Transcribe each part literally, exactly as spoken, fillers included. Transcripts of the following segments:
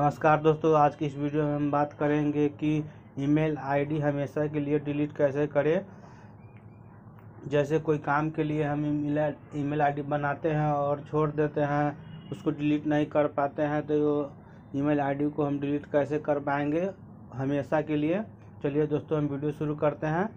नमस्कार दोस्तों, आज की इस वीडियो में हम बात करेंगे कि ईमेल आईडी हमेशा के लिए डिलीट कैसे करें। जैसे कोई काम के लिए हम ईमेल आईडी बनाते हैं और छोड़ देते हैं, उसको डिलीट नहीं कर पाते हैं, तो ईमेल आईडी को हम डिलीट कैसे कर पाएंगे हमेशा के लिए। चलिए दोस्तों, हम वीडियो शुरू करते हैं।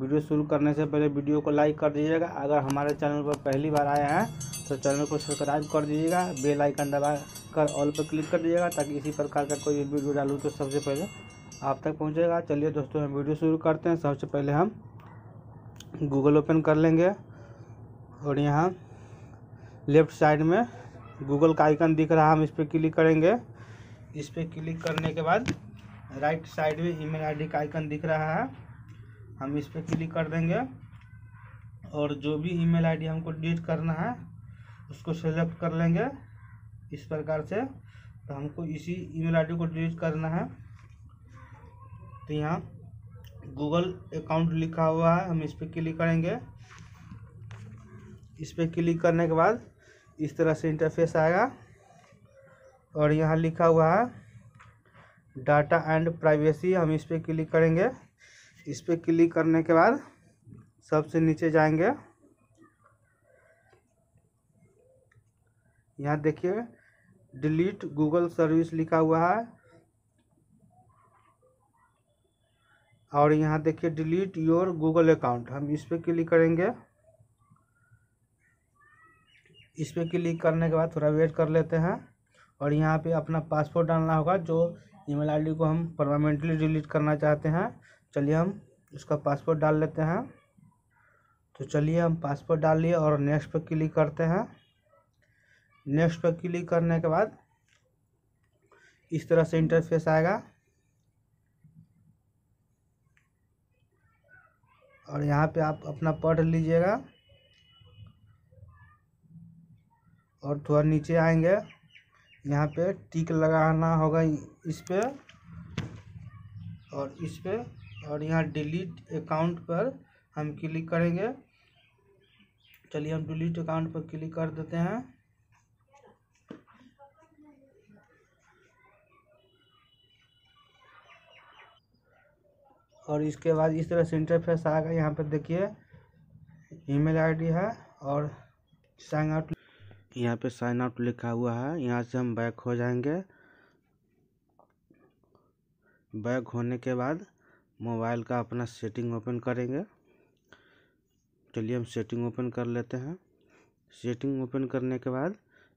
वीडियो शुरू करने से पहले वीडियो को लाइक कर दीजिएगा। अगर हमारे चैनल पर पहली बार आए हैं तो चैनल को सब्सक्राइब कर दीजिएगा, बेल आइकन दबा कर ऑल पर क्लिक कर दीजिएगा ताकि इसी प्रकार का कोई वीडियो डालूँ तो सबसे पहले आप तक पहुंचेगा। चलिए दोस्तों, हम वीडियो शुरू करते हैं। सबसे पहले हम गूगल ओपन कर लेंगे और यहाँ लेफ़्ट साइड में गूगल का आइकन दिख रहा है, हम इस पर क्लिक करेंगे। इस पर क्लिक करने के बाद राइट साइड में ईमेल आईडी का आइकन दिख रहा है, हम इस पर क्लिक कर देंगे और जो भी ईमेल आईडी हमको डिलीट करना है उसको सेलेक्ट कर लेंगे। इस प्रकार से तो हमको इसी ईमेल आईडी को डिलीट करना है, तो यहाँ गूगल अकाउंट लिखा हुआ है, हम इस पर क्लिक करेंगे। इस पर क्लिक करने के बाद इस तरह से इंटरफेस आएगा और यहाँ लिखा हुआ है डाटा एंड प्राइवेसी, हम इस पर क्लिक करेंगे। इस पर क्लिक करने के बाद सबसे नीचे जाएंगे, यहाँ देखिए डिलीट गूगल सर्विस लिखा हुआ है और यहाँ देखिए डिलीट योर गूगल अकाउंट, हम इस पर क्लिक करेंगे। इस पर क्लिक करने के बाद थोड़ा वेट कर लेते हैं और यहाँ पे अपना पासवर्ड डालना होगा जो ईमेल आईडी को हम परमानेंटली डिलीट करना चाहते हैं। चलिए हम उसका पासवर्ड डाल लेते हैं। तो चलिए हम पासवर्ड डाल लिए और नेक्स्ट पर क्लिक करते हैं। नेक्स्ट पर क्लिक करने के बाद इस तरह से इंटरफेस आएगा और यहाँ पे आप अपना पढ़ लीजिएगा और थोड़ा नीचे आएंगे, यहाँ पे टिक लगाना होगा इस पे और इस पे और यहाँ डिलीट अकाउंट पर हम क्लिक करेंगे। चलिए हम डिलीट अकाउंट पर क्लिक कर देते हैं। और इसके बाद इस तरह से इंटरफेस आएगा, यहाँ पर देखिए ईमेल आईडी है और साइन आउट, यहाँ पे साइन आउट लिखा हुआ है, यहाँ से हम बैक हो जाएंगे। बैक होने के बाद मोबाइल का अपना सेटिंग ओपन करेंगे। चलिए हम सेटिंग ओपन कर लेते हैं। सेटिंग ओपन करने के बाद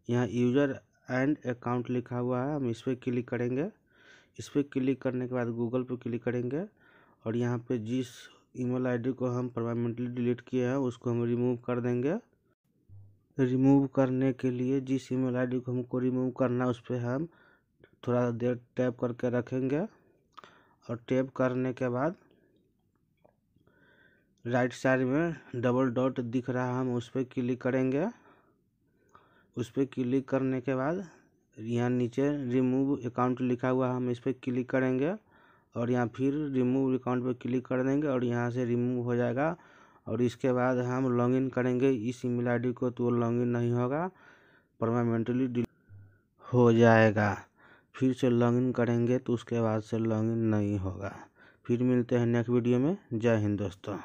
यहाँ यूज़र एंड अकाउंट लिखा हुआ है, हम इस पर क्लिक करेंगे। इस पर क्लिक करने के बाद गूगल पर क्लिक करेंगे और यहाँ पे जिस ईमेल आईडी को हम परमानेंटली डिलीट किए हैं उसको हम रिमूव कर देंगे। रिमूव करने के लिए जिस ईमेल आईडी को हमको रिमूव करना है उस पर हम थोड़ा देर टैप करके रखेंगे और टैप करने के बाद राइट साइड में डबल डॉट दिख रहा है, हम उस पर क्लिक करेंगे। उस पर क्लिक करने के बाद यहाँ नीचे रिमूव अकाउंट लिखा हुआ है, हम इस पर क्लिक करेंगे और यहाँ फिर रिमूव अकाउंट पर क्लिक कर देंगे और यहाँ से रिमूव हो जाएगा। और इसके बाद हम लॉगिन करेंगे इस ईमेल आईडी को, तो वो लॉगिन नहीं होगा, परमानेंटली डिलीट हो जाएगा। फिर से लॉगिन करेंगे तो उसके बाद से लॉगिन नहीं होगा। फिर मिलते हैं नेक्स्ट वीडियो में। जय हिंद दोस्तों।